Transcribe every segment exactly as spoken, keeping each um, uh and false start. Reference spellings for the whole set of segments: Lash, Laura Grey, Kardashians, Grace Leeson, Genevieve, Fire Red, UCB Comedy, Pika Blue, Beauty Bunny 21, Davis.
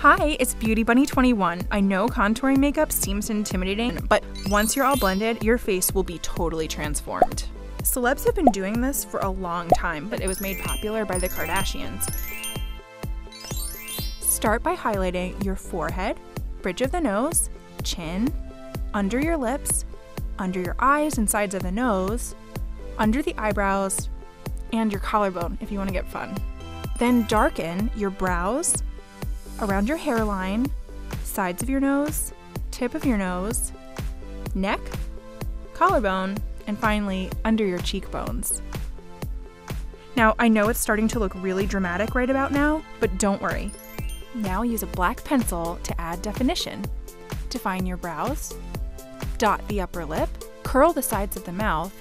Hi, it's Beauty Bunny twenty-one. I know contouring makeup seems intimidating, but once you're all blended, your face will be totally transformed. Celebs have been doing this for a long time, but it was made popular by the Kardashians. Start by highlighting your forehead, bridge of the nose, chin, under your lips, under your eyes and sides of the nose, under the eyebrows, and your collarbone if you want to get fun. Then darken your brows, around your hairline, sides of your nose, tip of your nose, neck, collarbone, and finally under your cheekbones. Now, I know it's starting to look really dramatic right about now, but don't worry. Now use a black pencil to add definition. Define your brows, dot the upper lip, curl the sides of the mouth.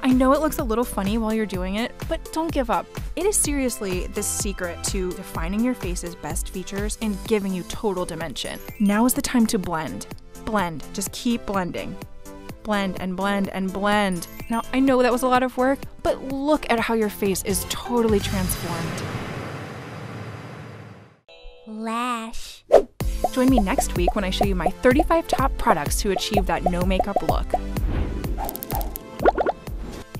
I know it looks a little funny while you're doing it, but don't give up. It is seriously the secret to defining your face's best features and giving you total dimension. Now is the time to blend. Blend, just keep blending. Blend and blend and blend. Now, I know that was a lot of work, but look at how your face is totally transformed. Lash. Join me next week when I show you my thirty-five top products to achieve that no makeup look.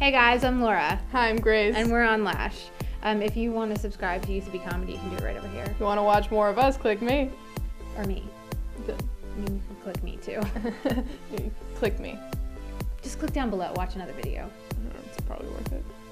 Hey guys, I'm Laura. Hi, I'm Grace. And we're on Lash. Um, if you want to subscribe to U C B Comedy, you can do it right over here. If you want to watch more of us, click me. Or me. The, I mean, you can click me too. Click me. Just click down below, watch another video. I don't know, it's probably worth it.